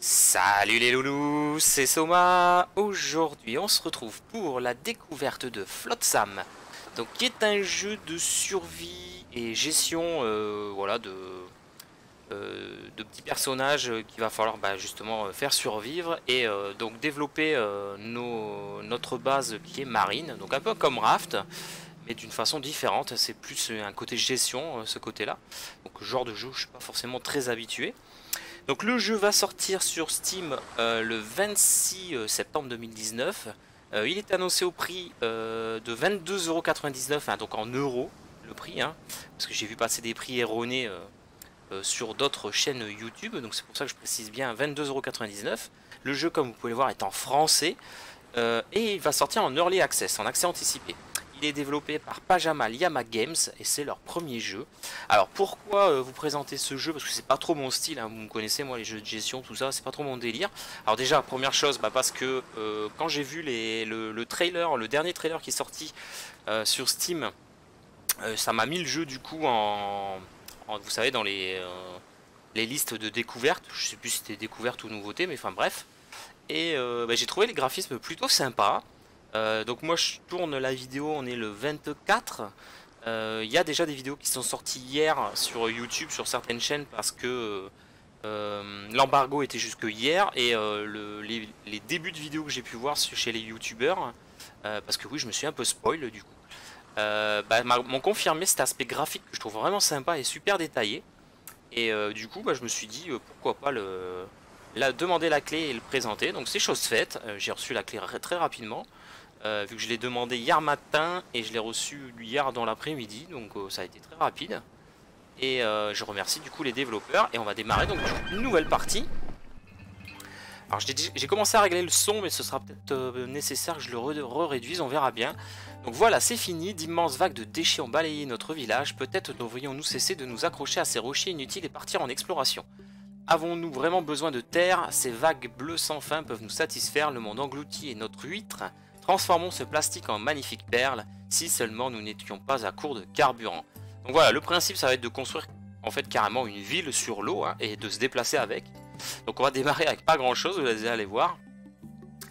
Salut les loulous, c'est Soma. Aujourd'hui on se retrouve pour la découverte de Flotsam, donc qui est un jeu de survie et gestion voilà, de petits personnages qu'il va falloir justement faire survivre et donc développer notre base qui est marine, donc un peu comme Raft mais d'une façon différente. C'est plus un côté gestion, ce côté là, donc genre de jeu je suis pas forcément très habitué. Donc le jeu va sortir sur Steam le 26 septembre 2019, il est annoncé au prix de 22,99€, hein, donc en euros le prix, hein, parce que j'ai vu passer des prix erronés sur d'autres chaînes YouTube, donc c'est pour ça que je précise bien 22,99€. Le jeu, comme vous pouvez le voir, est en français et il va sortir en early access, en accès anticipé. Il est développé par Pyjama Llama Games et c'est leur premier jeu. Alors pourquoi vous présenter ce jeu, parce que c'est pas trop mon style, hein, vous me connaissez, moi les jeux de gestion tout ça c'est pas trop mon délire. Alors déjà première chose, parce que quand j'ai vu le dernier trailer qui est sorti sur Steam, ça m'a mis le jeu du coup en vous savez, dans les listes de découverte. Je sais plus si c'était découverte ou nouveauté, mais enfin bref. Et j'ai trouvé les graphismes plutôt sympas. Donc moi je tourne la vidéo, on est le 24. Il y a déjà des vidéos qui sont sorties hier sur YouTube, sur certaines chaînes, parce que l'embargo était jusque hier. Et les débuts de vidéos que j'ai pu voir chez les youtubeurs, parce que oui je me suis un peu spoil du coup, m'ont confirmé cet aspect graphique que je trouve vraiment sympa et super détaillé. Et du coup je me suis dit pourquoi pas demander la clé et le présenter. Donc c'est chose faite, j'ai reçu la clé très rapidement, vu que je l'ai demandé hier matin et je l'ai reçu hier dans l'après-midi, donc ça a été très rapide. Et je remercie du coup les développeurs et on va démarrer donc une nouvelle partie. Alors j'ai commencé à régler le son, mais ce sera peut-être nécessaire que je le réduise, on verra bien. Donc voilà, c'est fini, d'immenses vagues de déchets ont balayé notre village, peut-être devrions-nous cesser de nous accrocher à ces rochers inutiles et partir en exploration. Avons-nous vraiment besoin de terre? Ces vagues bleues sans fin peuvent nous satisfaire, le monde englouti est notre huître. Transformons ce plastique en magnifique perle, si seulement nous n'étions pas à court de carburant. Donc voilà, le principe ça va être de construire en fait carrément une ville sur l'eau, hein, et de se déplacer avec. Donc on va démarrer avec pas grand chose, vous allez voir.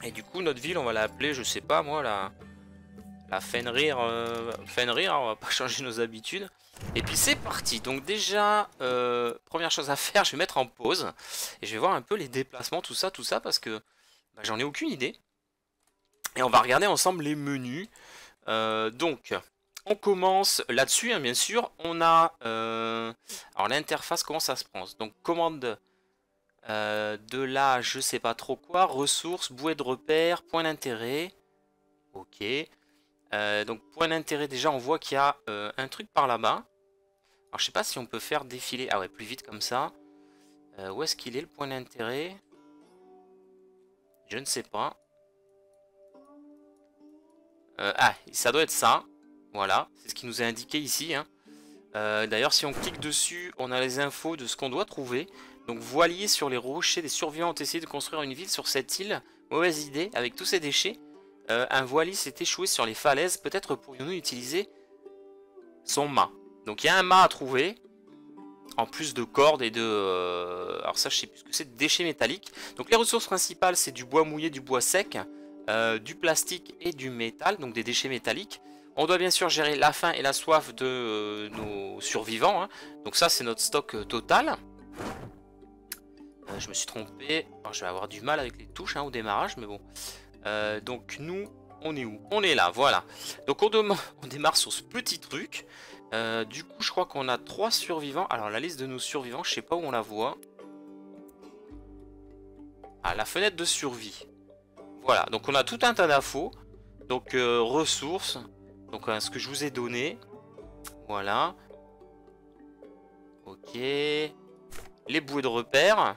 Et du coup notre ville on va l'appeler, je sais pas moi, la Fenrir, Fenrir, on va pas changer nos habitudes. Et puis c'est parti. Donc déjà première chose à faire, je vais mettre en pause et je vais voir un peu les déplacements, tout ça, parce que j'en ai aucune idée. Et on va regarder ensemble les menus. Donc on commence là-dessus, hein, bien sûr. On a alors l'interface, comment ça se prend? Donc commande de là, je sais pas trop quoi, ressources, bouée de repère, point d'intérêt. Ok. Donc point d'intérêt, déjà on voit qu'il y a un truc par là-bas. Alors je sais pas si on peut faire défiler. Ah ouais, plus vite comme ça. Où est-ce qu'il est le point d'intérêt? Je ne sais pas. Ah, ça doit être ça. Voilà, c'est ce qui nous est indiqué ici, hein. D'ailleurs si on clique dessus, on a les infos de ce qu'on doit trouver. Donc voilier sur les rochers, des survivants ont essayé de construire une ville sur cette île. Mauvaise idée, avec tous ces déchets. Un voilier s'est échoué sur les falaises, peut-être pourrions-nous utiliser son mât. Donc il y a un mât à trouver, en plus de cordes et de... alors ça je sais plus ce que c'est, de déchets métalliques. Donc les ressources principales c'est du bois mouillé, du bois sec, du plastique et du métal, donc des déchets métalliques. On doit bien sûr gérer la faim et la soif de nos survivants, hein. Donc ça c'est notre stock total. Je me suis trompé, alors, je vais avoir du mal avec les touches, hein, au démarrage, mais bon... donc nous on est où? On est là, voilà. Donc on démarre sur ce petit truc. Du coup je crois qu'on a 3 survivants. Alors la liste de nos survivants, je sais pas où on la voit. Ah, la fenêtre de survie. Voilà, donc on a tout un tas d'infos. Donc ressources. Donc ce que je vous ai donné. Voilà. Ok. Les bouées de repère.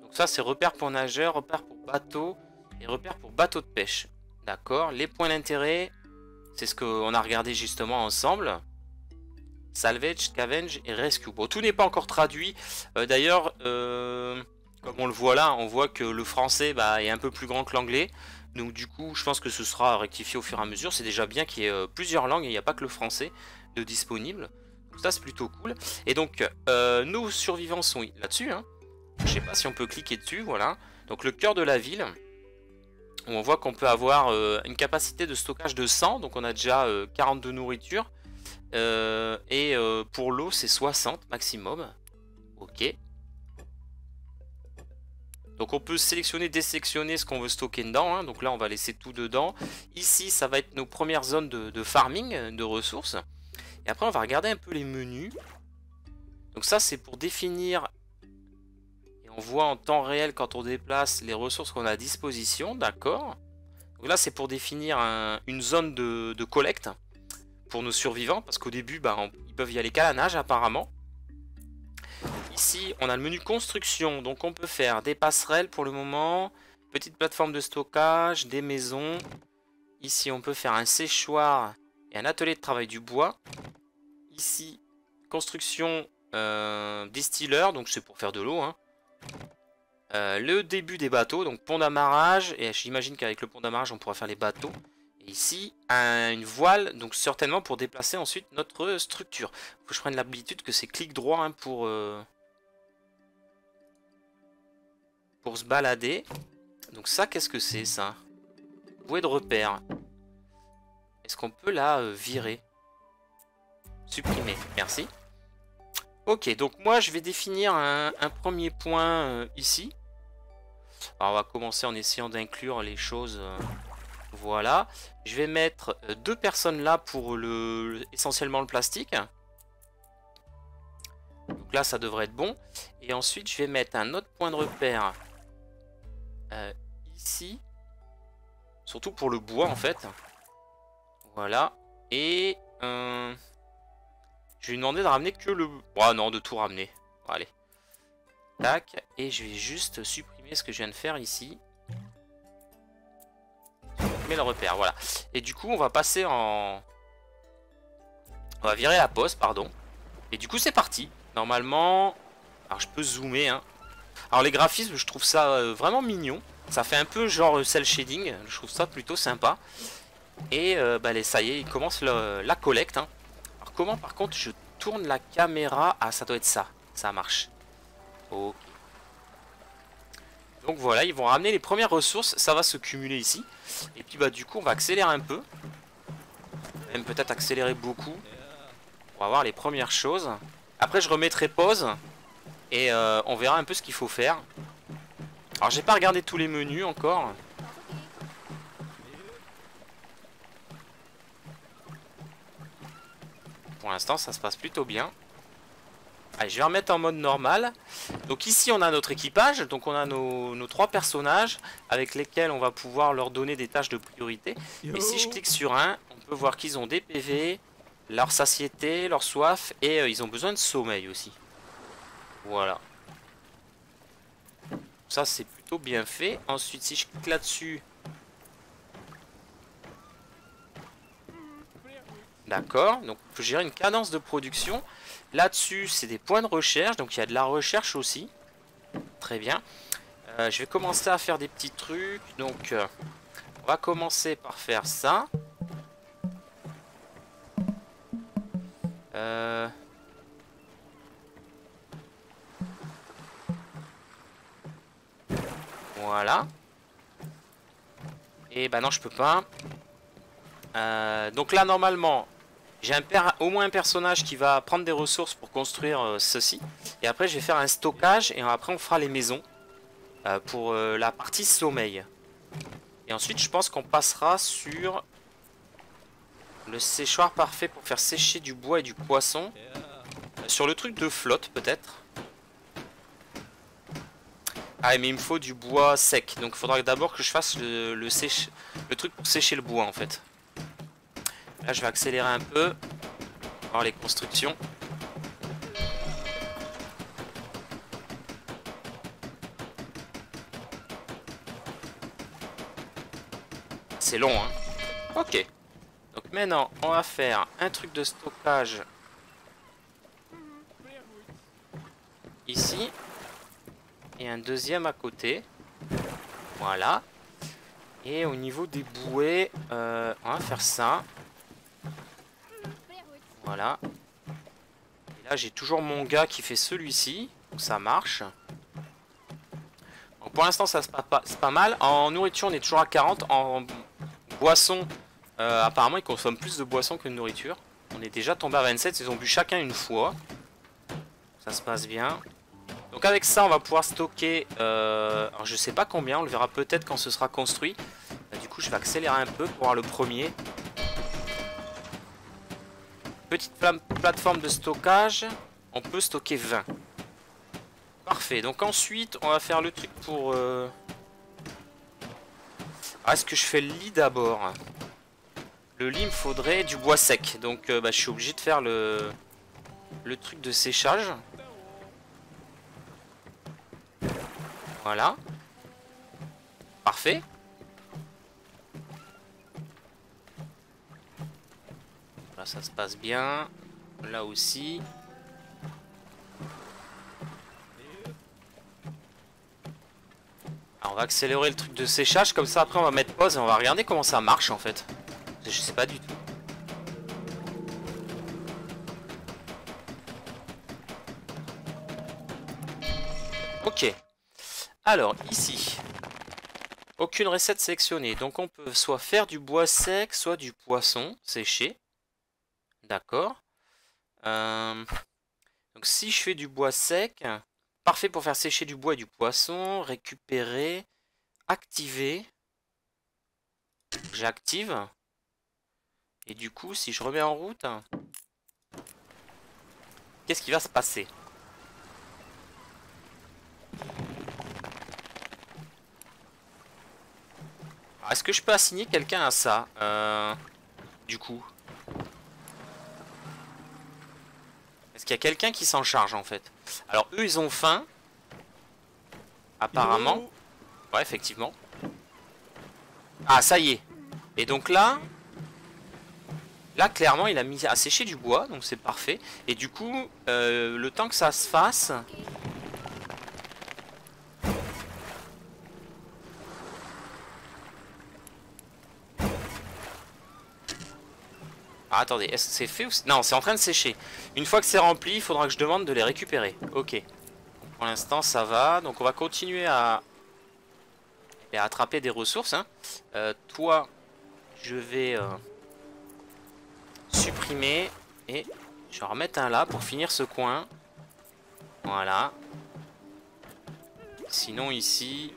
Donc ça c'est repère pour nageur, repère pour bateau. Les repères pour bateaux de pêche. D'accord. Les points d'intérêt, c'est ce qu'on a regardé justement ensemble. Salvage, scavenge et rescue. Bon, tout n'est pas encore traduit. D'ailleurs, Comme on le voit là, on voit que le français est un peu plus grand que l'anglais. Donc du coup, je pense que ce sera rectifié au fur et à mesure. C'est déjà bien qu'il y ait plusieurs langues et il n'y a pas que le français de disponible. Donc ça, c'est plutôt cool. Et donc, nos survivants sont là-dessus. Hein. Je ne sais pas si on peut cliquer dessus, voilà. Donc le cœur de la ville, où on voit qu'on peut avoir une capacité de stockage de 100. Donc on a déjà 42 nourritures. Et pour l'eau, c'est 60 maximum. Ok. Donc on peut sélectionner, désectionner ce qu'on veut stocker dedans, hein. Donc là on va laisser tout dedans. Ici ça va être nos premières zones de farming, de ressources. Et après on va regarder un peu les menus. Donc ça c'est pour définir, et on voit en temps réel quand on déplace les ressources qu'on a à disposition, d'accord. Donc là c'est pour définir une zone de collecte pour nos survivants, parce qu'au début ils peuvent y aller qu'à la nage apparemment. Ici, on a le menu construction, donc on peut faire des passerelles pour le moment, petite plateforme de stockage, des maisons. Ici, on peut faire un séchoir et un atelier de travail du bois. Ici, construction distilleur, donc c'est pour faire de l'eau. Hein. Le début des bateaux, donc pont d'amarrage, et j'imagine qu'avec le pont d'amarrage, on pourra faire les bateaux. Et ici, une voile, donc certainement pour déplacer ensuite notre structure. Faut que je prenne l'habitude que c'est clic droit hein, pour se balader. Donc ça, qu'est-ce que c'est ça? Bouée de repère. Est-ce qu'on peut la virer? Supprimer, merci. Ok, donc moi je vais définir un premier point ici. Alors on va commencer en essayant d'inclure les choses... Voilà, je vais mettre deux personnes là pour essentiellement le plastique. Donc là, ça devrait être bon. Et ensuite, je vais mettre un autre point de repère ici. Surtout pour le bois, en fait. Voilà. Et je vais lui demander de ramener que le... Oh non, de tout ramener. Allez. Tac. Et je vais juste supprimer ce que je viens de faire ici. Le repère, voilà. Et du coup, on va passer en... On va virer la poste, pardon. Et du coup, c'est parti. Normalement... Alors, je peux zoomer. Hein. Alors, les graphismes, je trouve ça vraiment mignon. Ça fait un peu genre cel shading. Je trouve ça plutôt sympa. Et ça y est, il commence la collecte. Hein. Alors, comment, par contre, je tourne la caméra? Ah, ça doit être ça. Ça marche. Ok. Donc voilà, ils vont ramener les premières ressources, ça va se cumuler ici. Et puis du coup on va accélérer un peu. Même peut-être accélérer beaucoup. On va voir les premières choses. Après je remettrai pause. Et on verra un peu ce qu'il faut faire. Alors j'ai pas regardé tous les menus encore. Pour l'instant ça se passe plutôt bien. Allez, je vais remettre en mode normal. Donc ici on a notre équipage. Donc on a nos trois personnages avec lesquels on va pouvoir leur donner des tâches de priorité. Yo. Et si je clique sur un, on peut voir qu'ils ont des PV, leur satiété, leur soif. Et ils ont besoin de sommeil aussi. Voilà. Ça c'est plutôt bien fait. Ensuite si je clique là-dessus. D'accord, donc on peut gérer une cadence de production. Là-dessus, c'est des points de recherche, donc il y a de la recherche aussi. Très bien. Je vais commencer à faire des petits trucs. Donc, on va commencer par faire ça. Voilà. Et non, je peux pas. Donc là, normalement... J'ai au moins un personnage qui va prendre des ressources pour construire ceci. Et après, je vais faire un stockage. Et après, on fera les maisons pour la partie sommeil. Et ensuite, je pense qu'on passera sur le séchoir parfait pour faire sécher du bois et du poisson. Sur le truc de flotte, peut-être. Ah, mais il me faut du bois sec. Donc, il faudra d'abord que je fasse le truc pour sécher le bois, en fait. Là, je vais accélérer un peu. Voir les constructions. C'est long, hein. Ok. Donc maintenant, on va faire un truc de stockage. Ici. et un deuxième à côté. Voilà. Et au niveau des bouées, on va faire ça. Voilà. Et là, j'ai toujours mon gars qui fait celui-ci. Donc ça marche. Donc, pour l'instant, ça se passe pas mal. En nourriture, on est toujours à 40. En boisson, apparemment, ils consomment plus de boissons que de nourriture. On est déjà tombé à 27. Ils ont bu chacun une fois. Ça se passe bien. Donc avec ça, on va pouvoir stocker, alors je sais pas combien, on le verra peut-être quand ce sera construit. Du coup, je vais accélérer un peu pour voir le premier. Petite plateforme de stockage, on peut stocker 20. Parfait, donc ensuite, on va faire le truc pour... Ah, est-ce que je fais le lit d'abord? Le lit, il me faudrait du bois sec, donc je suis obligé de faire le truc de séchage. Voilà. Parfait. Là, ça se passe bien. Là aussi. Alors, on va accélérer le truc de séchage. Comme ça, après, on va mettre pause et on va regarder comment ça marche, en fait. Je sais pas du tout. Ok. Alors ici, aucune recette sélectionnée, donc on peut soit faire du bois sec, soit du poisson séché, d'accord. Donc si je fais du bois sec, parfait pour faire sécher du bois et du poisson, récupérer, activer, j'active, et du coup si je remets en route, qu'est-ce qui va se passer ? Est-ce que je peux assigner quelqu'un à ça du coup? Est-ce qu'il y a quelqu'un qui s'en charge en fait? Alors eux ils ont faim. Apparemment. Ouais effectivement. Ah ça y est. Et donc là, là clairement il a mis à sécher du bois. Donc c'est parfait. Et du coup le temps que ça se fasse... Ah, attendez, est-ce que c'est fait ou... Non, c'est en train de sécher. Une fois que c'est rempli, il faudra que je demande de les récupérer. Ok. Pour l'instant, ça va. Donc, on va continuer à attraper des ressources. Hein. Toi, je vais supprimer. Et je vais en remettre un là pour finir ce coin. Voilà. Sinon, ici,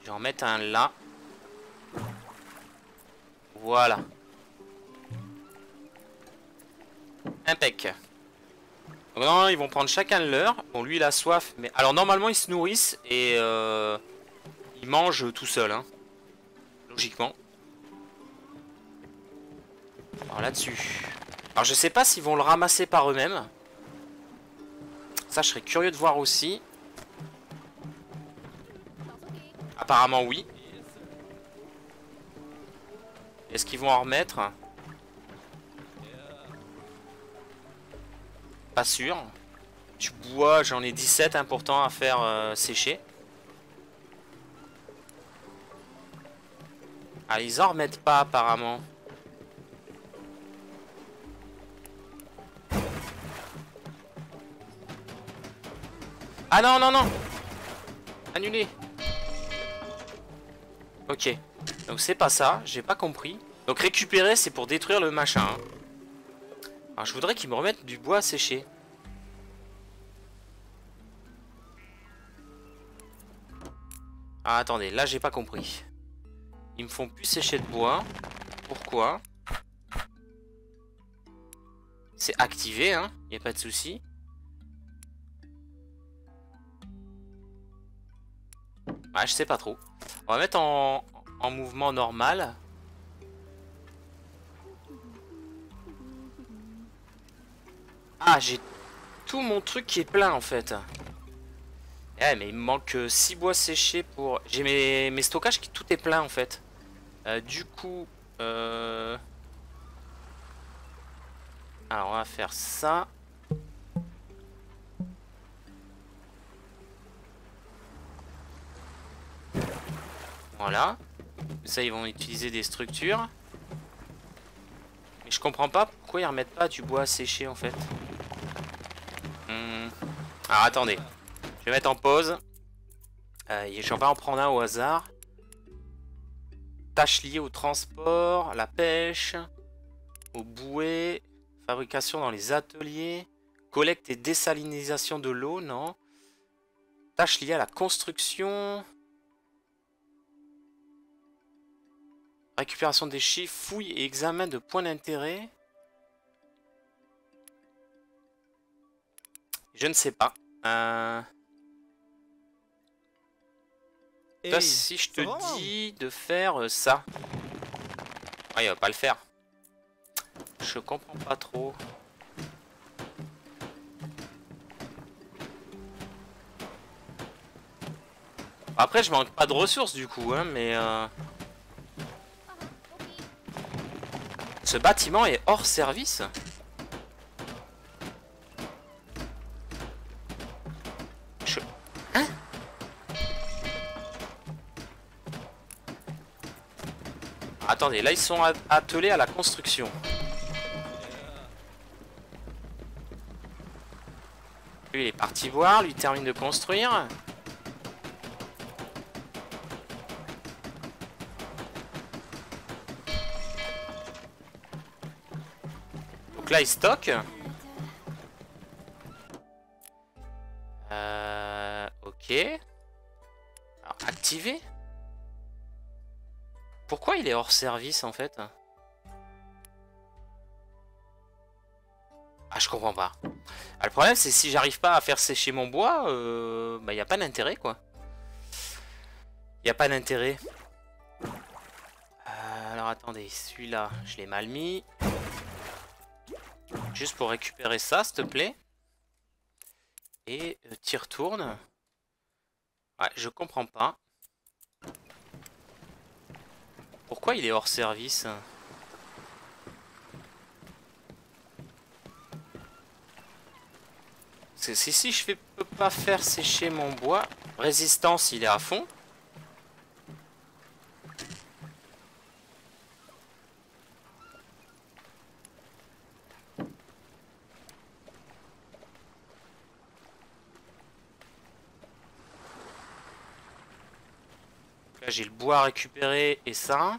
je vais en mettre un là. Voilà. Impec. Donc, non, ils vont prendre chacun de leur. Bon, lui, il a soif. Mais alors, normalement, ils se nourrissent et ils mangent tout seuls. Hein. Logiquement. Alors là-dessus. Alors, je sais pas s'ils vont le ramasser par eux-mêmes. Ça, je serais curieux de voir aussi. Apparemment, oui. Est-ce qu'ils vont en remettre ? Pas sûr. Du bois, j'en ai 17 importants à faire sécher. Ah, ils en remettent pas apparemment. Ah non, non, non. Annulé. Ok. Donc c'est pas ça, j'ai pas compris. Donc récupérer, c'est pour détruire le machin. Hein. Alors, je voudrais qu'ils me remettent du bois à sécher. Ah, attendez, là, j'ai pas compris. Ils me font plus sécher de bois. Pourquoi? C'est activé, hein, il n'y a pas de souci. Ah, je sais pas trop. On va mettre en mouvement normal. Ah, j'ai tout mon truc qui est plein en fait. Eh, mais il me manque 6 bois séchés pour... J'ai mes stockages qui tout est plein en fait. Du coup... Alors on va faire ça. Voilà. Ça, ils vont utiliser des structures. Mais je comprends pas pourquoi ils remettent pas du bois séché en fait. Alors attendez. Je vais mettre en pause. Je vais en prendre un au hasard. Tâches liées au transport, la pêche, aux bouées, fabrication dans les ateliers, collecte et désalinisation de l'eau, non. Tâches liées à la construction, récupération des chiffres, fouille et examen de points d'intérêt. Je ne sais pas. Toi, si je te dis de faire ça. Ah, il va pas le faire. Je comprends pas trop. Après, je manque pas de ressources du coup, hein, mais... Ce bâtiment est hors service. Attendez, là ils sont attelés à la construction. Lui il est parti voir, lui termine de construire. Donc là il stocke. Ok. Alors activer. Pourquoi il est hors service en fait? Ah, je comprends pas. Ah, le problème c'est si j'arrive pas à faire sécher mon bois, bah il n'y a pas d'intérêt quoi. Il n'y a pas d'intérêt. Alors attendez, celui-là, je l'ai mal mis. Juste pour récupérer ça, s'il te plaît. Et t'y retourne. Ouais, je comprends pas. Pourquoi il est hors service? Parce que si je peux pas faire sécher mon bois, résistance il est à fond. J'ai le bois à récupérer et ça.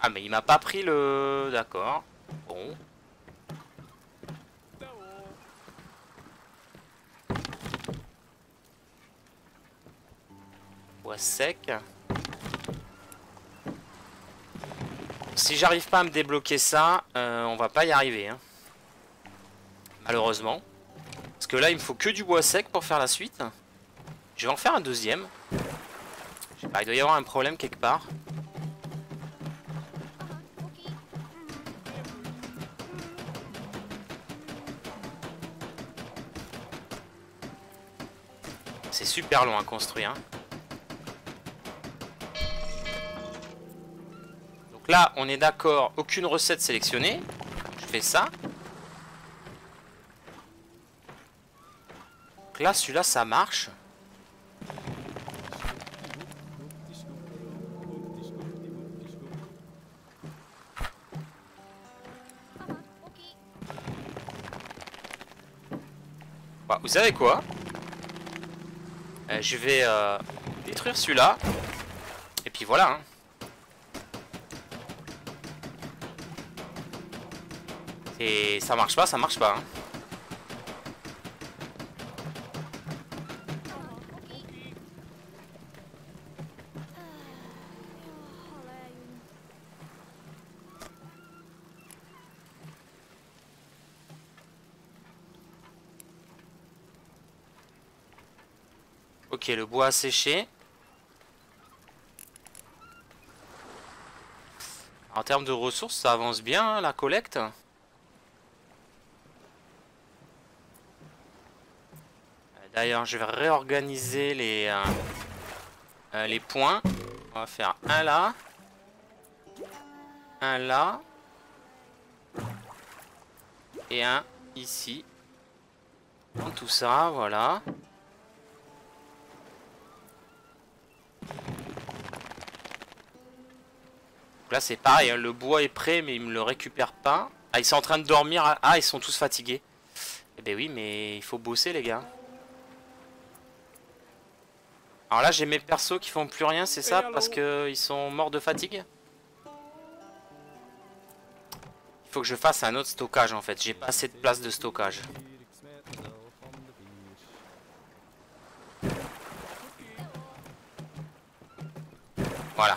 Ah mais il m'a pas pris le... D'accord. Bon. Bois sec. Si j'arrive pas à me débloquer ça, on va pas y arriver. Hein. Malheureusement. Parce que là il me faut que du bois sec pour faire la suite. Je vais en faire un deuxième. Bah, il doit y avoir un problème quelque part. C'est super long à construire. Donc là, on est d'accord, aucune recette sélectionnée. Je fais ça. Donc là, celui-là, ça marche. Vous savez quoi? Je vais détruire celui-là. Et puis voilà. Hein. Et ça marche pas, ça marche pas. Hein. Ok, le bois a séché. En termes de ressources, ça avance bien, hein, la collecte. D'ailleurs, je vais réorganiser les points. On va faire un là. Un là. Et un ici. Prendre tout ça, voilà. Donc là c'est pareil, hein, le bois est prêt mais il me le récupère pas. Ah, ils sont en train de dormir. Ah, ils sont tous fatigués. Eh ben oui, mais il faut bosser les gars. Alors là j'ai mes persos qui font plus rien, c'est ça? Parce qu'ils sont morts de fatigue. Il faut que je fasse un autre stockage en fait. J'ai pas assez de place de stockage. Voilà.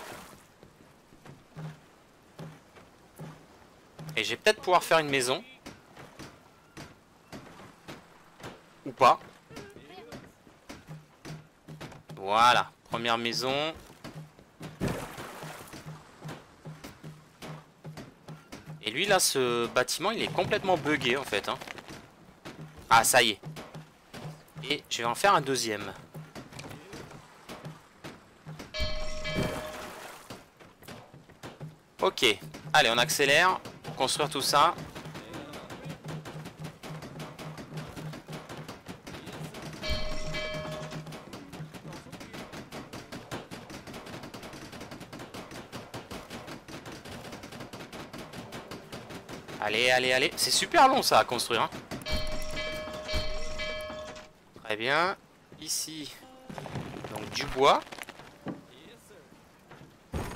Et je vais peut-être pouvoir faire une maison. Ou pas. Voilà, première maison. Et lui là, ce bâtiment, il est complètement buggé en fait. Hein. Ah, ça y est. Et je vais en faire un deuxième. Ok, allez, on accélère pour construire tout ça. Allez, allez, allez. C'est super long ça à construire. Hein. Très bien. Ici, donc du bois.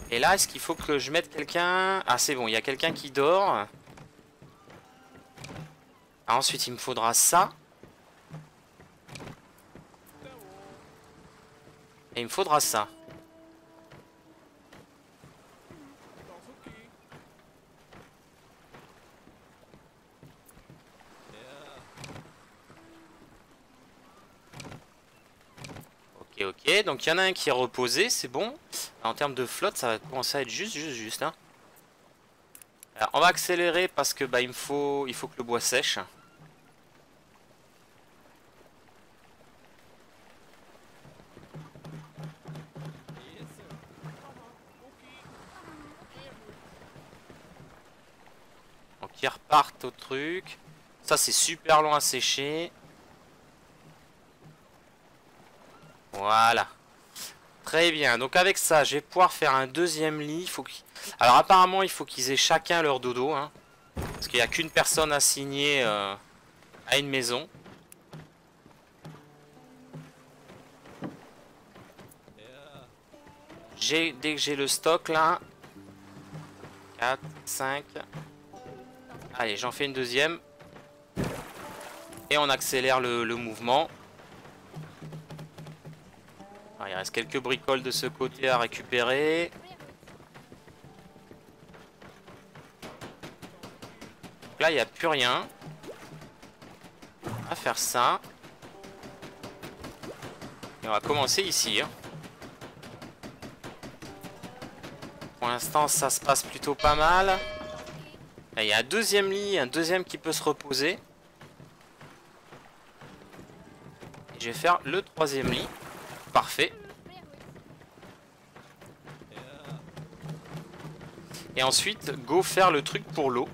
Et là, est-ce qu'il faut que je mette quelqu'un? Ah, c'est bon, il y a quelqu'un qui dort. Ah, ensuite, il me faudra ça. Et il me faudra ça. Ok, donc il y en a un qui est reposé, c'est bon. En termes de flotte, ça va commencer à être juste. Hein. Alors, on va accélérer parce que bah, il faut que le bois sèche. Donc ils repartent au truc. Ça c'est super long à sécher. Voilà. Très bien. Donc avec ça, je vais pouvoir faire un deuxième lit. Il faut qu'ils... Alors apparemment, il faut qu'ils aient chacun leur dodo. Hein, parce qu'il n'y a qu'une personne assignée à une maison. Dès que j'ai le stock là. 4, 5. Allez, j'en fais une deuxième. Et on accélère le mouvement. Il reste quelques bricoles de ce côté à récupérer. Donc là, il n'y a plus rien. On va faire ça. Et on va commencer ici. Pour l'instant, ça se passe plutôt pas mal. Là, il y a un deuxième lit, un deuxième qui peut se reposer. Et je vais faire le troisième lit. Parfait. Et ensuite, go faire le truc pour l'eau.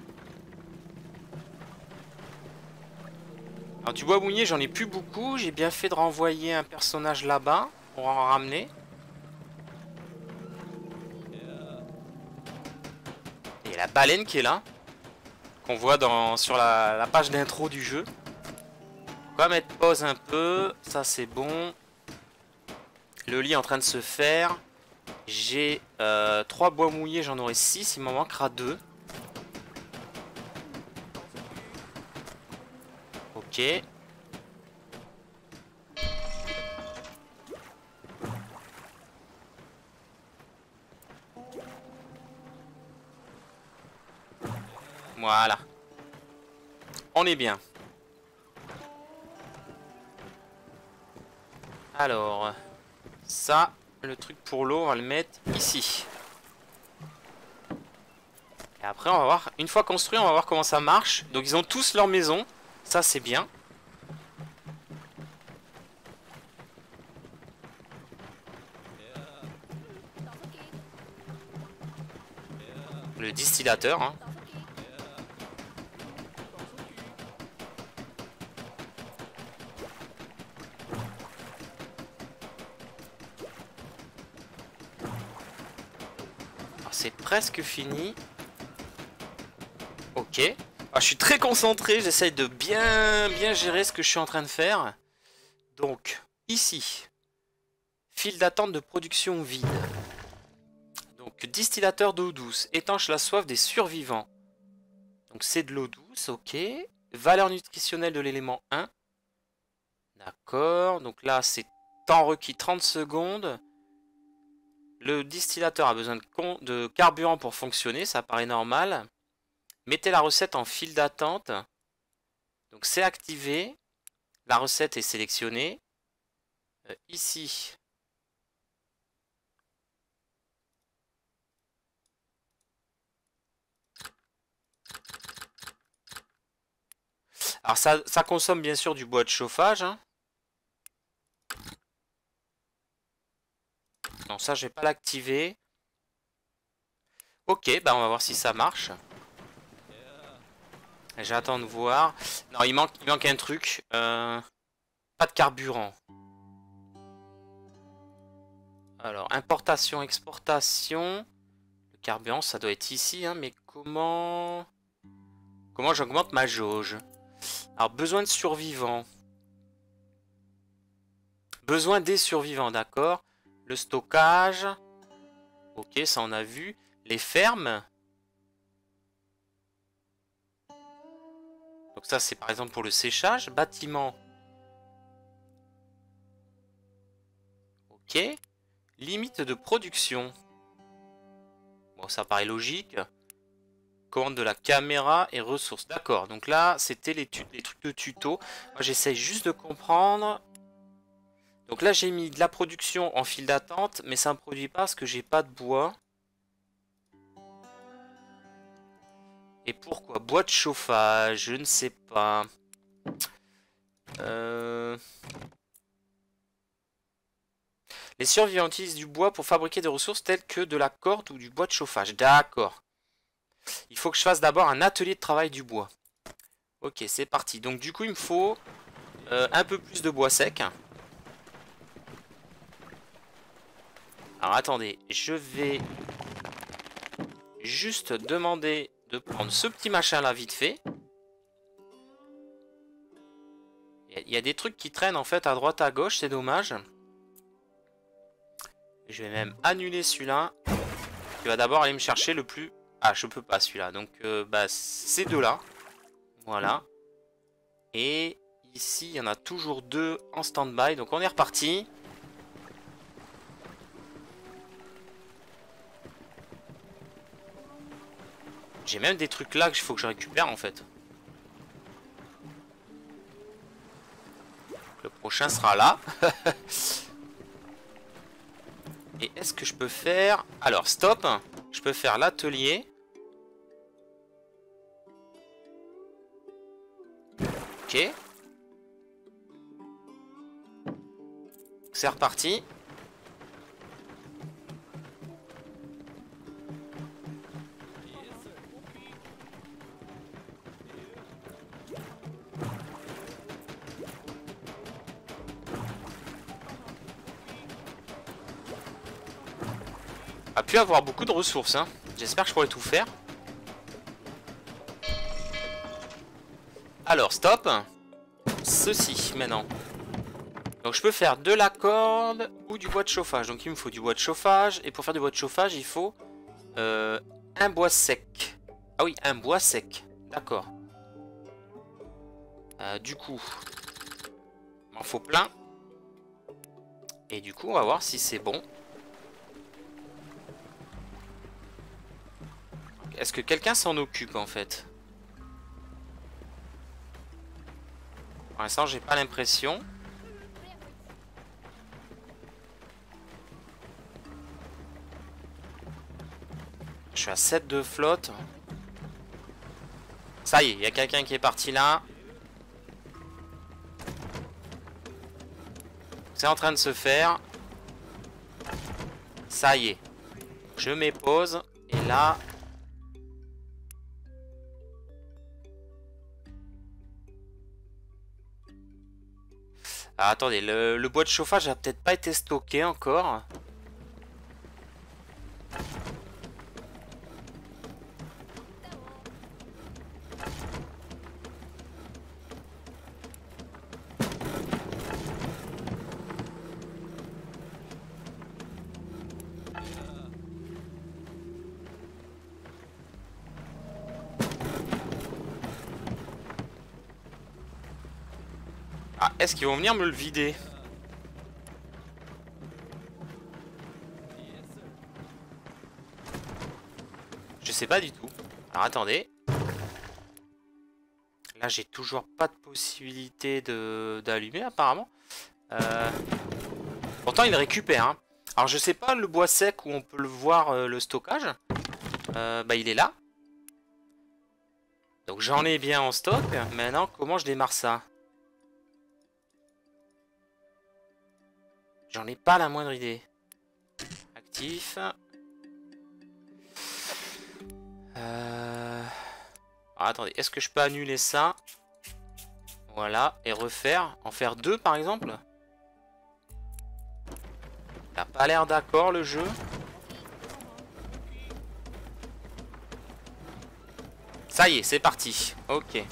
Alors du bois mouillé, j'en ai plus beaucoup. J'ai bien fait de renvoyer un personnage là-bas pour en ramener. Et la baleine qui est là, qu'on voit sur la page d'intro du jeu. On va mettre pause un peu. Ça c'est bon. Le lit est en train de se faire. J'ai 3 bois mouillés, j'en aurai 6, il m'en manquera 2. Ok. Voilà. On est bien. Alors... Ça, le truc pour l'eau, on va le mettre ici. Et après, on va voir, une fois construit, on va voir comment ça marche. Donc, ils ont tous leur maison. Ça, c'est bien. Le distillateur, hein. c'est presque fini. Ok. Alors, je suis très concentré, j'essaye de bien gérer ce que je suis en train de faire. Donc, ici, file d'attente de production vide. Donc, distillateur d'eau douce, étanche la soif des survivants. Donc, c'est de l'eau douce, ok. Valeur nutritionnelle de l'élément 1. D'accord, donc là, c'est temps requis 30 secondes. Le distillateur a besoin de carburant pour fonctionner, ça paraît normal. Mettez la recette en file d'attente. Donc c'est activé. La recette est sélectionnée. Ici. Alors ça consomme bien sûr du bois de chauffage. Hein. Non, ça je vais pas l'activer. Ok, bah on va voir si ça marche. J'attends de voir. Non, il manque un truc. Pas de carburant. Alors, importation, exportation. Le carburant, ça doit être ici. Hein, mais comment j'augmente ma jauge? Alors, besoin de survivants. Besoin des survivants, d'accord. Le stockage. Ok, ça on a vu. Les fermes. Donc ça c'est par exemple pour le séchage. Bâtiment. Ok. Limite de production. Bon, ça paraît logique. Commande de la caméra et ressources. D'accord. Donc là c'était les trucs de tuto. Moi j'essaye juste de comprendre. Donc là j'ai mis de la production en file d'attente. Mais ça ne produit pas parce que j'ai pas de bois. Et pourquoi? Bois de chauffage, je ne sais pas. Les survivants utilisent du bois pour fabriquer des ressources telles que de la corde ou du bois de chauffage. D'accord. Il faut que je fasse d'abord un atelier de travail du bois. Ok, c'est parti. Donc du coup, il me faut un peu plus de bois sec. Alors attendez, je vais juste demander... de prendre ce petit machin là vite fait. Il y a des trucs qui traînent en fait à droite à gauche, c'est dommage. Je vais même annuler celui-là. Il va d'abord aller me chercher le plus... Ah, je peux pas celui-là. Donc bah, ces deux-là. Voilà. Et ici, il y en a toujours deux en stand-by. Donc on est reparti. J'ai même des trucs là qu'il faut que je récupère en fait. Le prochain sera là. Et est-ce que je peux faire... Alors stop. Je peux faire l'atelier. Ok. C'est reparti. Avoir beaucoup de ressources, hein. J'espère que je pourrai tout faire. Alors stop. Ceci maintenant. Donc je peux faire de la corde ou du bois de chauffage. Donc il me faut du bois de chauffage. Et pour faire du bois de chauffage il faut un bois sec. Ah oui, un bois sec. D'accord. Du coup il m'en faut plein. Et du coup on va voir si c'est bon. Est-ce que quelqu'un s'en occupe en fait? Pour l'instant, j'ai pas l'impression. Je suis à 7 de flotte. Ça y est, il y a quelqu'un qui est parti là. C'est en train de se faire. Ça y est. Je m'épose. Et là... Ah, attendez, le bois de chauffage n'a peut-être pas été stocké encore. Est-ce qu'ils vont venir me le vider? Je sais pas du tout. Alors attendez. Là j'ai toujours pas de possibilité d'allumer apparemment. Pourtant il récupère hein. Alors je sais pas le bois sec où on peut le voir le stockage. Bah il est là. Donc j'en ai bien en stock. Maintenant comment je démarre ça? J'en ai pas la moindre idée. Actif. Alors, attendez, est-ce que je peux annuler ça? Voilà, et refaire. En faire deux par exemple? Il n'a pas l'air d'accord le jeu. Ça y est, c'est parti. Ok.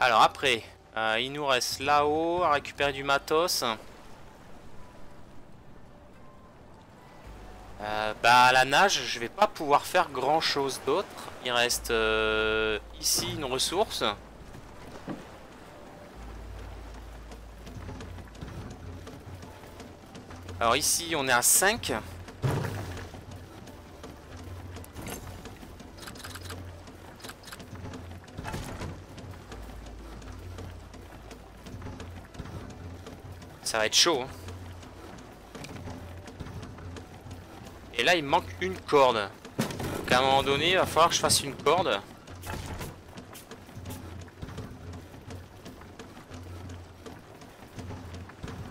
Alors après, il nous reste là-haut à récupérer du matos. Bah à la nage, je vais pas pouvoir faire grand chose d'autre. Il reste ici une ressource. Alors ici on est à 5. Ça va être chaud. Hein. Et là, il manque une corde. Donc à un moment donné, il va falloir que je fasse une corde.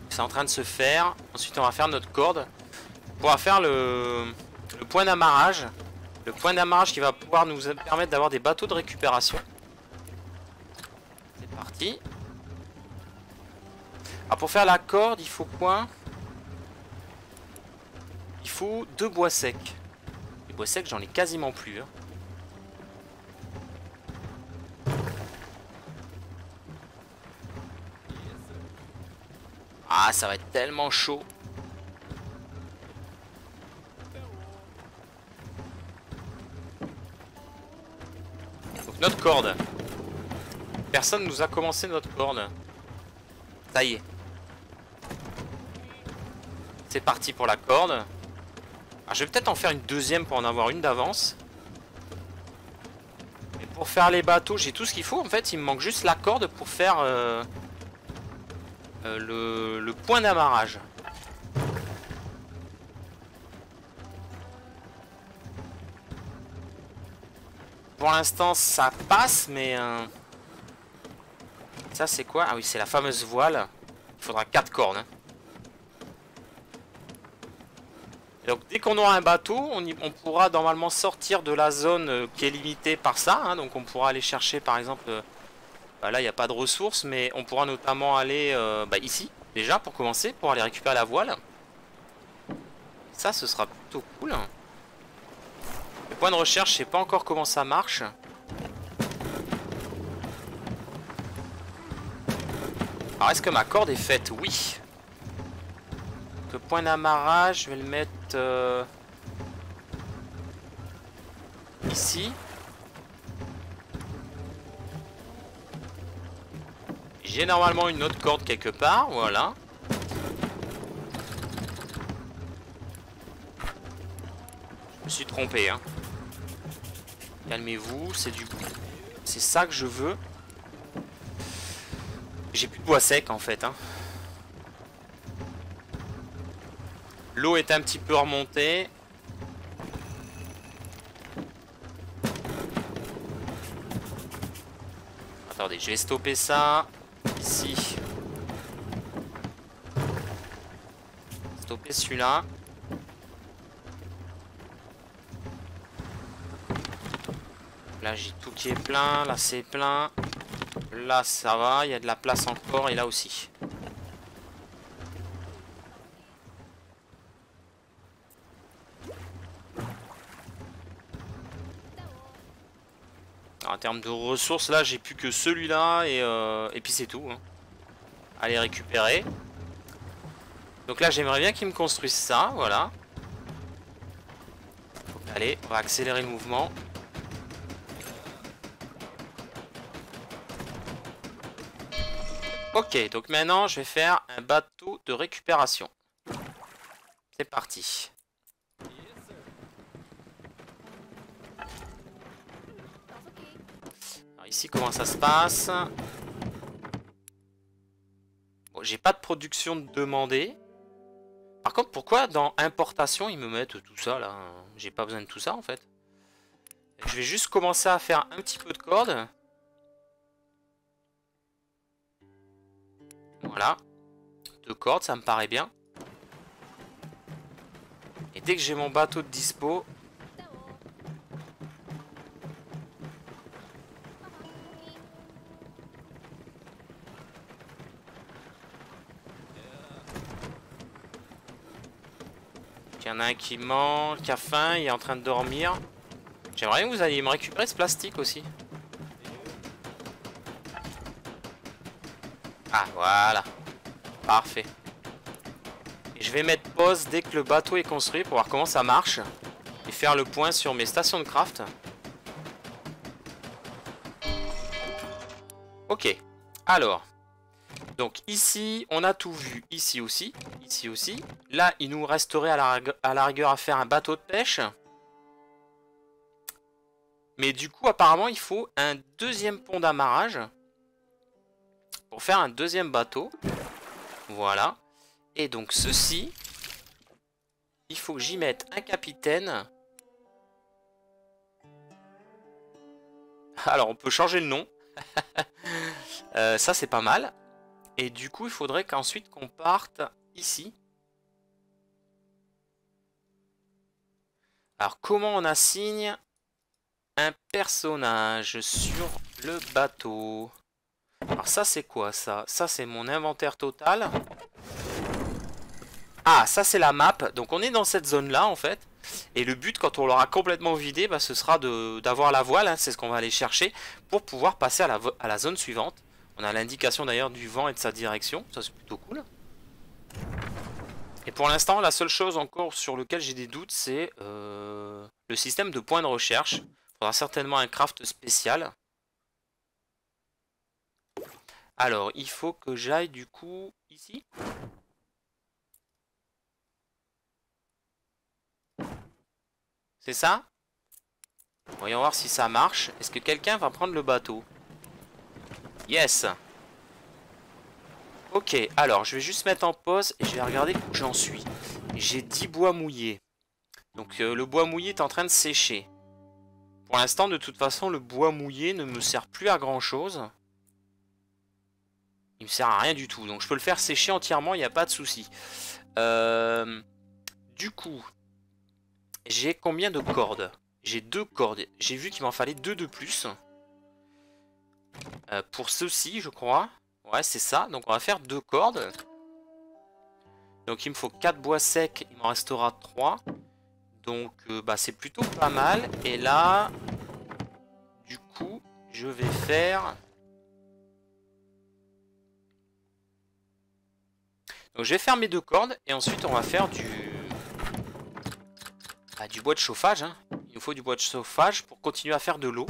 C'est en train de se faire. Ensuite, on va faire notre corde. On pourra faire le point d'amarrage. Le point d'amarrage qui va pouvoir nous permettre d'avoir des bateaux de récupération. C'est parti. Alors pour faire la corde, il faut quoi? Il faut 2 bois secs. Les bois secs, j'en ai quasiment plus. Hein. Ah, ça va être tellement chaud. Donc notre corde. Personne nous a commencé notre corde. Ça y est. C'est parti pour la corde. Alors, je vais peut-être en faire une deuxième pour en avoir une d'avance. Mais pour faire les bateaux, j'ai tout ce qu'il faut. En fait, il me manque juste la corde pour faire le point d'amarrage. Pour l'instant, ça passe, mais... ça, c'est quoi? Ah oui, c'est la fameuse voile. Il faudra 4 cordes. Hein. Donc dès qu'on aura un bateau, on pourra normalement sortir de la zone qui est limitée par ça. Hein, donc on pourra aller chercher par exemple, bah là il n'y a pas de ressources, mais on pourra notamment aller bah ici déjà pour commencer, pour aller récupérer la voile. Ça ce sera plutôt cool. Le point de recherche, je ne sais pas encore comment ça marche. Alors est-ce que ma corde est faite? Oui. Le point d'amarrage, je vais le mettre ici. J'ai normalement une autre corde quelque part, voilà. Je me suis trompé. Hein. Calmez-vous, c'est du bois. C'est ça que je veux. J'ai plus de bois sec en fait. Hein. L'eau est un petit peu remontée. Attendez, je vais stopper ça. Ici. Stopper celui-là. Là, j'ai tout qui est plein. Là, c'est plein. Là, ça va. Il y a de la place encore. Et là aussi. En termes de ressources, là j'ai plus que celui-là et puis c'est tout. Hein. Allez récupérer. Donc là j'aimerais bien qu'ils me construisent ça, voilà. Allez, on va accélérer le mouvement. Ok, donc maintenant je vais faire un bateau de récupération. C'est parti. Alors ici comment ça se passe? Bon, j'ai pas de production demandée. Par contre, pourquoi dans importation ils me mettent tout ça là? J'ai pas besoin de tout ça en fait. Je vais juste commencer à faire un petit peu de cordes. Voilà. 2 cordes, ça me paraît bien. Et dès que j'ai mon bateau de dispo... Il y en a un qui manque, qui a faim, il est en train de dormir. J'aimerais bien que vous alliez me récupérer ce plastique aussi. Ah, voilà. Parfait. Et je vais mettre pause dès que le bateau est construit pour voir comment ça marche. Et faire le point sur mes stations de craft. Ok. Alors. Donc ici, on a tout vu. Ici aussi. Ici aussi. Là, il nous resterait à la rigueur à faire un bateau de pêche. Mais du coup, apparemment, il faut un deuxième pont d'amarrage. Pour faire un deuxième bateau. Voilà. Et donc ceci, il faut que j'y mette un capitaine. Alors on peut changer le nom. Ça c'est pas mal. Et du coup il faudrait qu'ensuite qu'on parte ici. Alors comment on assigne un personnage sur le bateau ? Alors ça c'est quoi ça? Ça c'est mon inventaire total. Ah ça c'est la map. Donc on est dans cette zone là en fait. Et le but quand on l'aura complètement vidé, bah, ce sera d'avoir la voile, hein. C'est ce qu'on va aller chercher pour pouvoir passer à la zone suivante. On a l'indication d'ailleurs du vent et de sa direction. Ça c'est plutôt cool. Et pour l'instant la seule chose encore sur laquelle j'ai des doutes, c'est le système de points de recherche. Il faudra certainement un craft spécial. Alors, il faut que j'aille du coup ici. C'est ça? Voyons voir si ça marche. Est-ce que quelqu'un va prendre le bateau? Yes! Ok, alors je vais juste mettre en pause et je vais regarder où j'en suis. J'ai 10 bois mouillés. Donc le bois mouillé est en train de sécher. Pour l'instant, de toute façon, le bois mouillé ne me sert plus à grand chose. Il me sert à rien du tout. Donc je peux le faire sécher entièrement, il n'y a pas de souci. Du coup, j'ai combien de cordes? J'ai 2 cordes. J'ai vu qu'il m'en fallait 2 de plus. Pour ceci, je crois. Ouais, c'est ça. Donc on va faire 2 cordes. Donc il me faut 4 bois secs. Il m'en restera 3. Donc bah, c'est plutôt pas mal. Et là, du coup, je vais faire... Donc je vais faire mes 2 cordes et ensuite on va faire du bois de chauffage. Hein. Il nous faut du bois de chauffage pour continuer à faire de l'eau.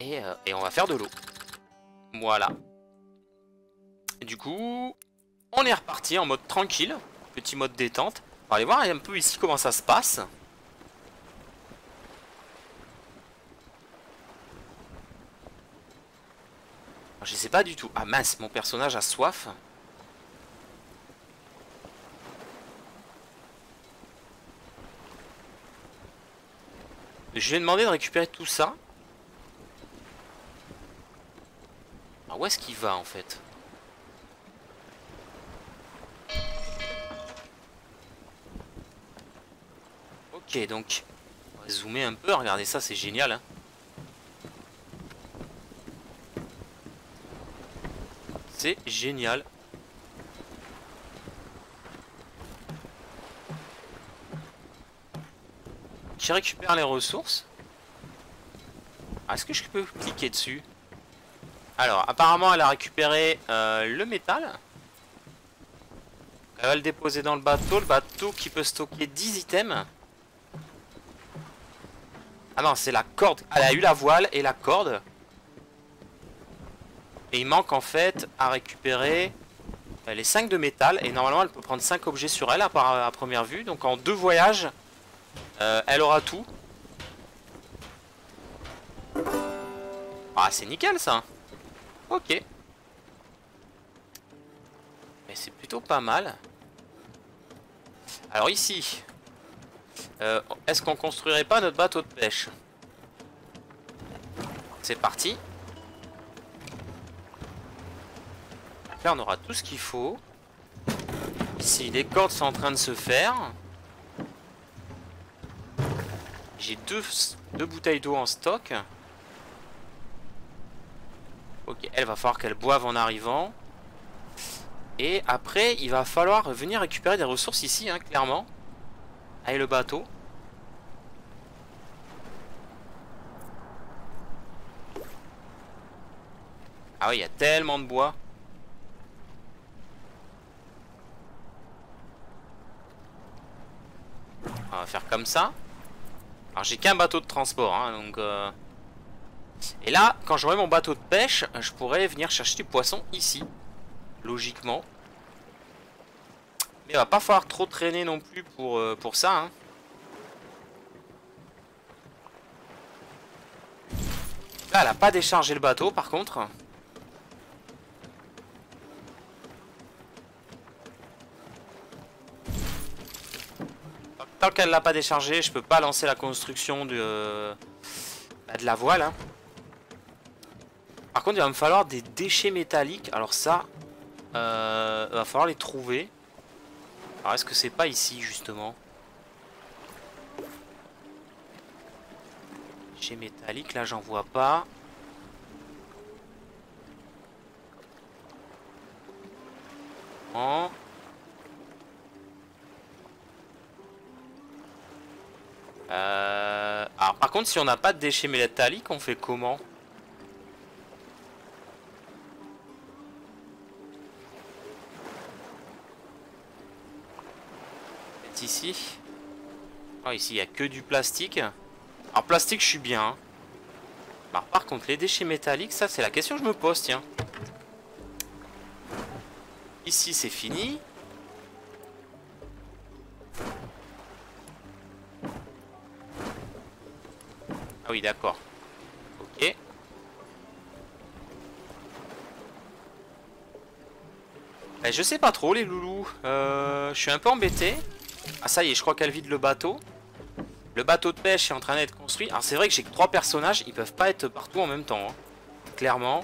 Et on va faire de l'eau. Voilà. Et du coup, on est reparti en mode tranquille. Petit mode détente. On va aller voir un peu ici comment ça se passe. Je sais pas du tout. Ah mince, mon personnage a soif. Je lui ai demandé de récupérer tout ça. Ah, où est-ce qu'il va en fait? Ok, donc on va zoomer un peu. Regardez ça, c'est génial. Hein. C'est génial. Qui récupère les ressources? Ah, est-ce que je peux cliquer dessus? Alors, apparemment, elle a récupéré le métal. Elle va le déposer dans le bateau qui peut stocker 10 items. Ah non, c'est la corde. Elle a eu la voile et la corde. Et il manque en fait à récupérer les 5 de métal. Et normalement, elle peut prendre 5 objets sur elle à première vue. Donc en 2 voyages, elle aura tout. Ah, c'est nickel ça. Ok. Mais c'est plutôt pas mal. Alors ici, est-ce qu'on construirait pas notre bateau de pêche? C'est parti. Là on aura tout ce qu'il faut. Ici les cordes sont en train de se faire. J'ai deux bouteilles d'eau en stock. Ok, elle va falloir qu'elle boive en arrivant. Et après, il va falloir venir récupérer des ressources ici, hein, clairement. Allez, le bateau. Ah oui, il y a tellement de bois. On va faire comme ça. Alors, j'ai qu'un bateau de transport, hein, donc... Et là, quand j'aurai mon bateau de pêche, je pourrais venir chercher du poisson ici, logiquement. Mais il va pas falloir trop traîner non plus pour ça, hein. Là, elle a pas déchargé le bateau, par contre. Tant qu'elle l'a pas déchargé, je peux pas lancer la construction de la voile, hein. Par contre, il va me falloir des déchets métalliques. Alors ça, il va falloir les trouver. Alors est-ce que c'est pas ici justement? Déchets métalliques, là j'en vois pas. Oh. Alors par contre, si on n'a pas de déchets métalliques, on fait comment? Ici, oh, ici il n'y a que du plastique. En plastique, je suis bien, hein. Alors, par contre, les déchets métalliques, ça c'est la question que je me pose. Tiens, ici c'est fini. Ah oui, d'accord. Ok. Ben, je sais pas trop, les loulous. Je suis un peu embêté. Ah ça y est, je crois qu'elle vide le bateau. Le bateau de pêche est en train d'être construit. Alors c'est vrai que j'ai que 3 personnages, ils peuvent pas être partout en même temps, hein. Clairement.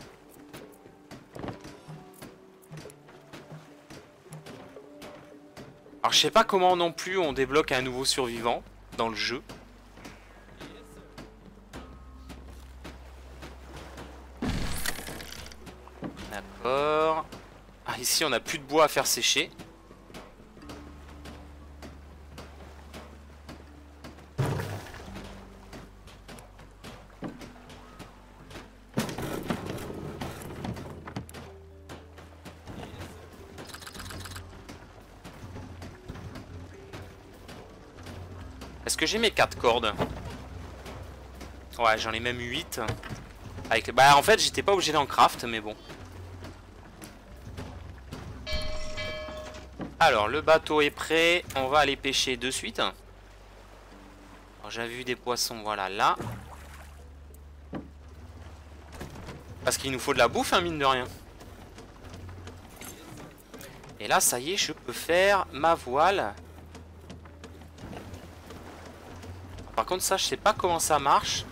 Alors je sais pas comment non plus on débloque un nouveau survivant dans le jeu. D'accord. Ah ici on a plus de bois à faire sécher. Est-ce que j'ai mes 4 cordes? Ouais, j'en ai même 8. Avec... Bah en fait, j'étais pas obligé d'en craft, mais bon. Alors, le bateau est prêt. On va aller pêcher de suite. J'avais vu des poissons, voilà, là. Parce qu'il nous faut de la bouffe, hein, mine de rien. Et là, ça y est, je peux faire ma voile. Par contre, ça, je sais pas comment ça marche.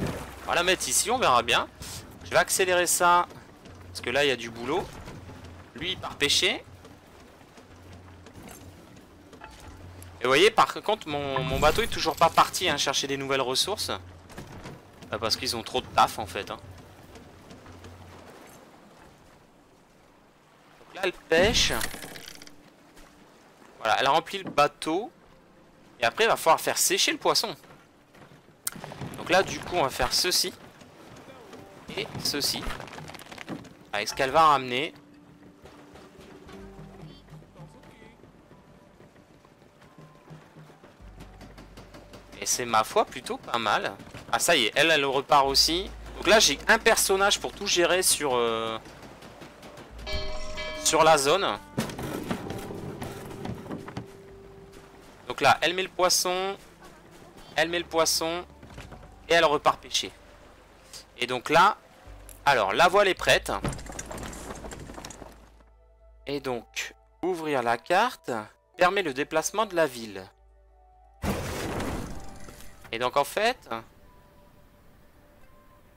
On va la mettre ici, on verra bien. Je vais accélérer ça, parce que là, il y a du boulot. Lui, il part pêcher. Et vous voyez, par contre, mon bateau est toujours pas parti, hein, chercher des nouvelles ressources. Parce qu'ils ont trop de taf, en fait, hein. Donc là, elle pêche. Voilà, elle a rempli le bateau. Et après, il va falloir faire sécher le poisson. Donc là, du coup, on va faire ceci. Et ceci. Avec ce qu'elle va ramener. Et c'est ma foi plutôt pas mal. Ah ça y est, elle repart aussi. Donc là j'ai un personnage pour tout gérer sur, sur la zone. Donc là elle met le poisson. Elle met le poisson. Et elle repart pêcher. Et donc là, alors la voile est prête. Et donc ouvrir la carte permet le déplacement de la ville. Et donc en fait,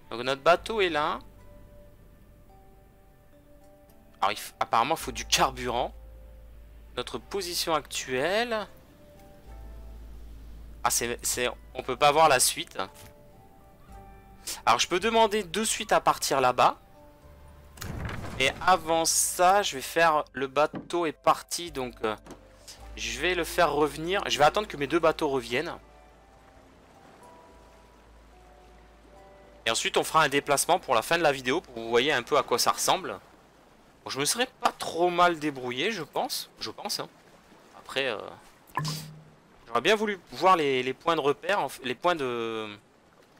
donc notre bateau est là. Alors apparemment il faut du carburant. Notre position actuelle. Ah on peut pas voir la suite. Alors je peux demander de suite à partir là-bas. Et avant ça je vais faire, le bateau est parti donc je vais le faire revenir. Je vais attendre que mes deux bateaux reviennent. Et ensuite on fera un déplacement pour la fin de la vidéo pour que vous voyez un peu à quoi ça ressemble. Bon, je me serais pas trop mal débrouillé je pense. Je pense hein. Après j'aurais bien voulu voir les points de repère. Les points de...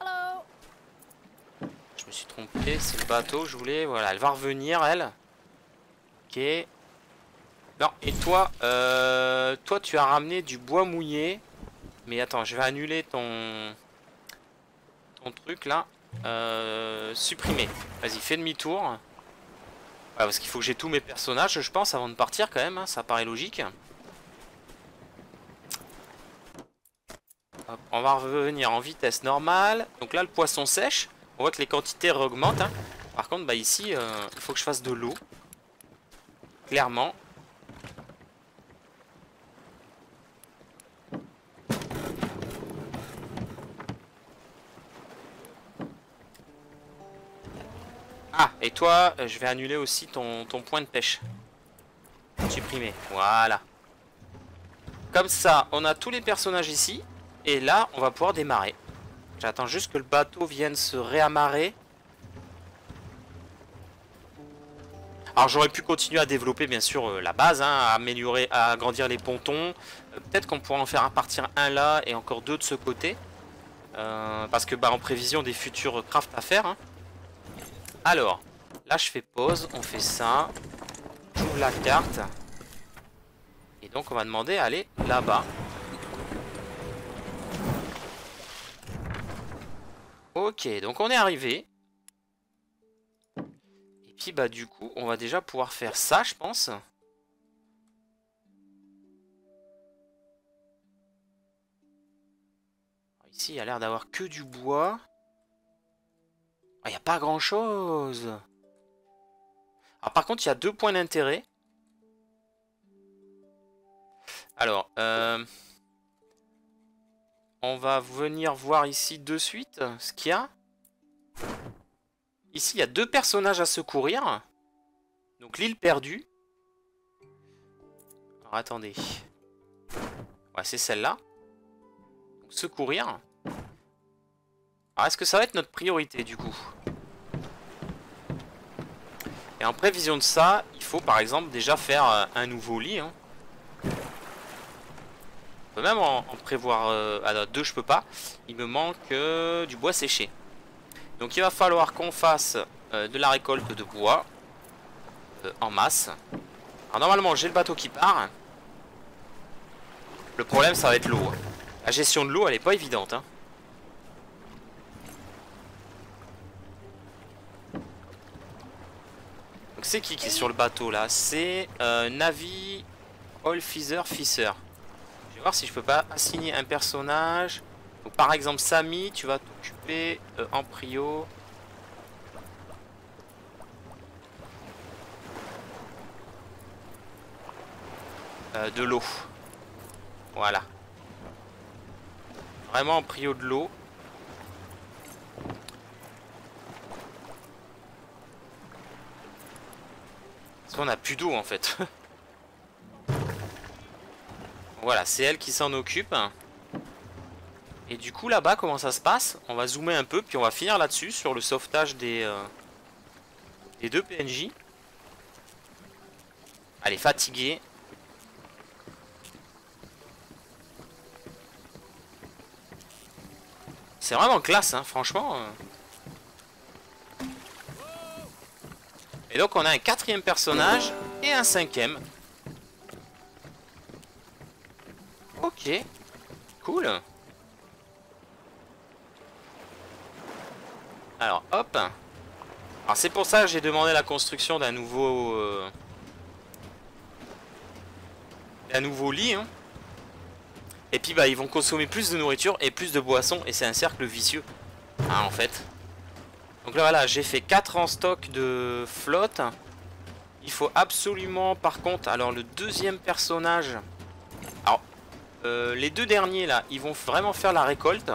Hello. Je me suis trompé. C'est le bateau je voulais. Voilà elle va revenir elle. Ok. Non et toi toi tu as ramené du bois mouillé. Mais attends je vais annuler ton... Ton truc là. Supprimer. Vas-y, fais demi-tour. Voilà, parce qu'il faut que j'ai tous mes personnages, je pense, avant de partir quand même. Hein, ça paraît logique. Hop, on va revenir en vitesse normale. Donc là, le poisson sèche. On voit que les quantités augmentent. Hein. Par contre, bah ici, il faut que je fasse de l'eau. Clairement. Ah, et toi, je vais annuler aussi ton point de pêche. Supprimer, voilà. Comme ça, on a tous les personnages ici. Et là, on va pouvoir démarrer. J'attends juste que le bateau vienne se réamarrer. Alors, j'aurais pu continuer à développer, bien sûr, la base. Hein, à améliorer, à agrandir les pontons. Peut-être qu'on pourra en faire partir un là et encore deux de ce côté. Parce que, bah, en prévision des futurs crafts à faire... Hein. Alors, là je fais pause, on fait ça, j'ouvre la carte, et donc on va demander à aller là-bas. Ok, donc on est arrivé. Et puis bah du coup, on va déjà pouvoir faire ça, je pense. Ici, il y a l'air d'avoir que du bois. Il n'y a pas grand chose. Alors par contre il y a deux points d'intérêt. Alors on va venir voir ici de suite ce qu'il y a. Ici il y a deux personnages à secourir. Donc l'île perdue. Alors attendez. Ouais c'est celle-là. Secourir. Alors est-ce que ça va être notre priorité du coup? Et en prévision de ça, il faut par exemple déjà faire un nouveau lit. Hein. On peut même en prévoir... alors deux je peux pas. Il me manque du bois séché. Donc il va falloir qu'on fasse de la récolte de bois en masse. Alors normalement j'ai le bateau qui part. Le problème ça va être l'eau. La gestion de l'eau elle est pas évidente. Hein. C'est qui est sur le bateau là? C'est Navi Oil Fizer. Je vais voir si je peux pas assigner un personnage. Donc, par exemple Samy, tu vas t'occuper en prio. De l'eau. Voilà. Vraiment en prio de l'eau. On a plus d'eau en fait. Voilà, c'est elle qui s'en occupe. Et du coup là-bas, comment ça se passe? On va zoomer un peu, puis on va finir là-dessus sur le sauvetage Les deux PNJ. Elle est fatiguée. C'est vraiment classe, hein, franchement. Et donc on a un quatrième personnage et un cinquième. Ok, cool. Alors hop. Alors c'est pour ça que j'ai demandé la construction d'un nouveau lit, hein. Et puis bah ils vont consommer plus de nourriture et plus de boissons et c'est un cercle vicieux, hein, en fait. Donc là voilà, j'ai fait 4 en stock de flotte. Il faut absolument, par contre, alors le deuxième personnage, alors les deux derniers là, ils vont vraiment faire la récolte.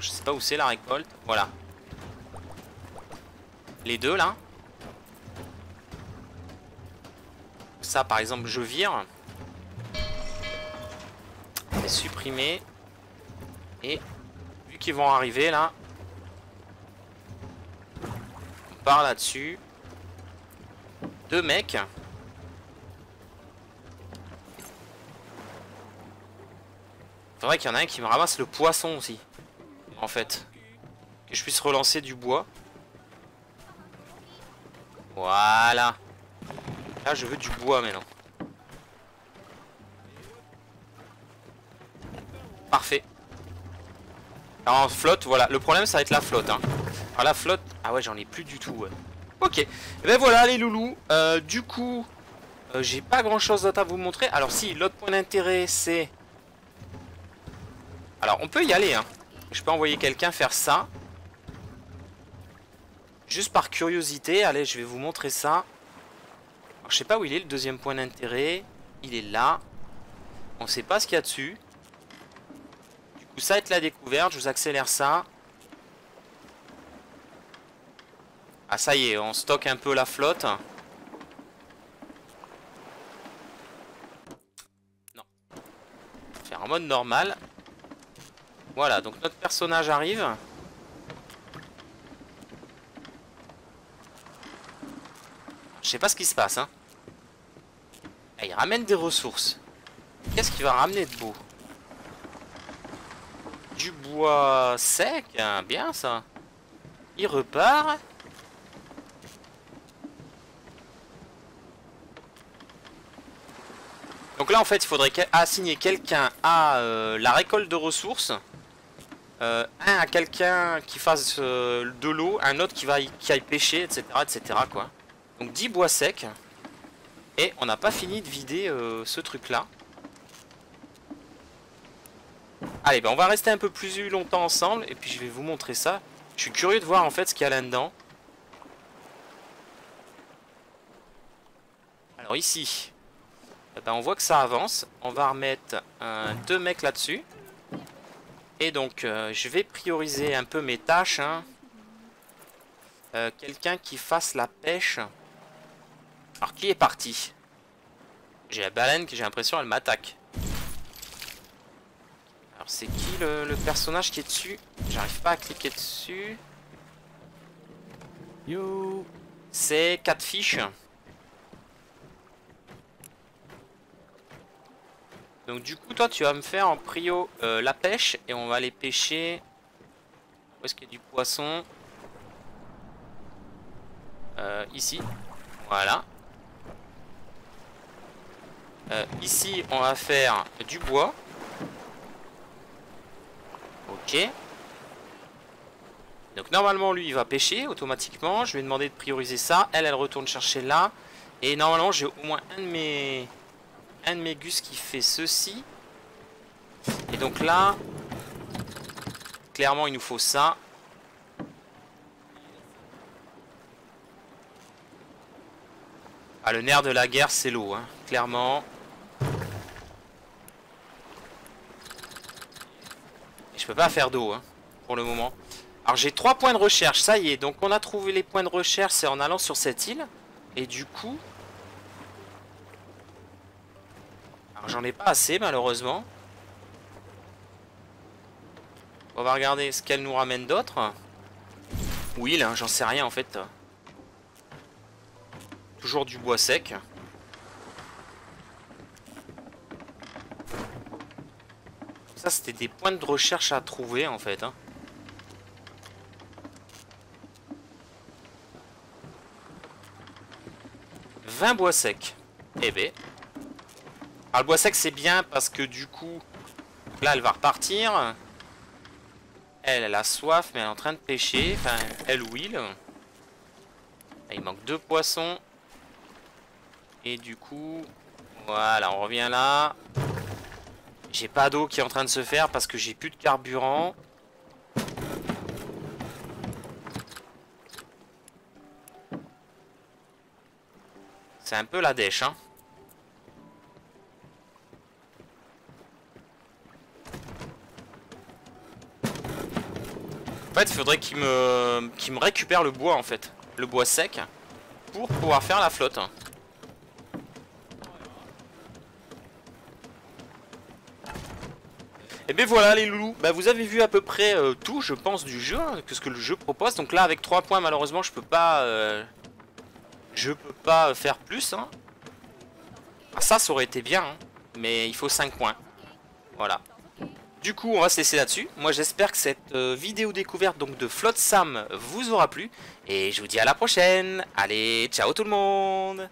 Je sais pas où c'est la récolte, voilà. Les deux là. Ça par exemple je vire. Je vais supprimer. Et vu qu'ils vont arriver là, on part là-dessus. Deux mecs. Faudrait qu'il y en a un qui me ramasse le poisson aussi, en fait. Que je puisse relancer du bois. Voilà. Là je veux du bois maintenant. Parfait. Alors en flotte, voilà. Le problème ça va être la flotte, hein. Alors la flotte, ah ouais j'en ai plus du tout, ouais. Ok, et ben voilà les loulous. Du coup j'ai pas grand chose d'autre à vous montrer. Alors si, l'autre point d'intérêt c'est, alors on peut y aller, hein. Je peux envoyer quelqu'un faire ça. Juste par curiosité. Allez, je vais vous montrer ça. Alors, je sais pas où il est le deuxième point d'intérêt. Il est là. On sait pas ce qu'il y a dessus. Ça va être la découverte, je vous accélère ça. Ah ça y est, on stocke un peu la flotte. Non. Faire en mode normal. Voilà, donc notre personnage arrive. Je sais pas ce qui se passe, hein. Ah, il ramène des ressources. Qu'est-ce qu'il va ramener de beau? Du bois sec, hein, bien ça. Il repart. Donc là en fait il faudrait assigner quelqu'un à la récolte de ressources, un à quelqu'un qui fasse de l'eau, un autre qui aille pêcher, etc., etc., quoi. Donc 10 bois secs. Et on n'a pas fini de vider ce truc là. Allez, ben on va rester un peu plus longtemps ensemble et puis je vais vous montrer ça. Je suis curieux de voir en fait ce qu'il y a là-dedans. Alors ici, ben on voit que ça avance. On va remettre deux mecs là-dessus. Et donc je vais prioriser un peu mes tâches, hein. Quelqu'un qui fasse la pêche. Alors qui est parti? J'ai la baleine qui, j'ai l'impression, elle m'attaque. Alors c'est qui le personnage qui est dessus? J'arrive pas à cliquer dessus. Yo. C'est 4 fiches. Donc du coup toi tu vas me faire en prio la pêche et on va aller pêcher. Où est-ce qu'il y a du poisson? Ici. Voilà. Ici on va faire du bois. Ok. Donc normalement lui il va pêcher automatiquement. Je vais demander de prioriser ça. Elle retourne chercher là. Et normalement j'ai au moins un de mes gus qui fait ceci. Et donc là, clairement il nous faut ça. Ah, le nerf de la guerre c'est l'eau, hein. Clairement. Je peux pas faire d'eau, hein, pour le moment. Alors j'ai 3 points de recherche, ça y est. Donc on a trouvé les points de recherche, c'est en allant sur cette île. Et du coup, alors j'en ai pas assez malheureusement. On va regarder ce qu'elle nous ramène d'autre. Ou île, hein, j'en sais rien en fait. toujours du bois sec. Ça c'était des points de recherche à trouver en fait hein. Bois sec, et eh ben, alors le bois sec c'est bien parce que du coup là elle va repartir, elle a soif mais elle est en train de pêcher, enfin elle ou il. Là, il manque deux poissons et du coup voilà on revient là. J'ai pas d'eau qui est en train de se faire parce que j'ai plus de carburant. C'est un peu la dèche, hein. En fait, il faudrait qu'il me récupère le bois, en fait. Le bois sec. Pour pouvoir faire la flotte. Et bien voilà, les loulous. Bah, vous avez vu à peu près tout, je pense, du jeu. Hein, que ce que le jeu propose. Donc là, avec 3 points, malheureusement, je peux pas... Je peux pas faire plus hein. Ah, ça aurait été bien hein. Mais il faut 5 points. Voilà. Du coup on va se laisser là dessus Moi j'espère que cette vidéo découverte donc de Flotsam vous aura plu. Et je vous dis à la prochaine. Allez ciao tout le monde.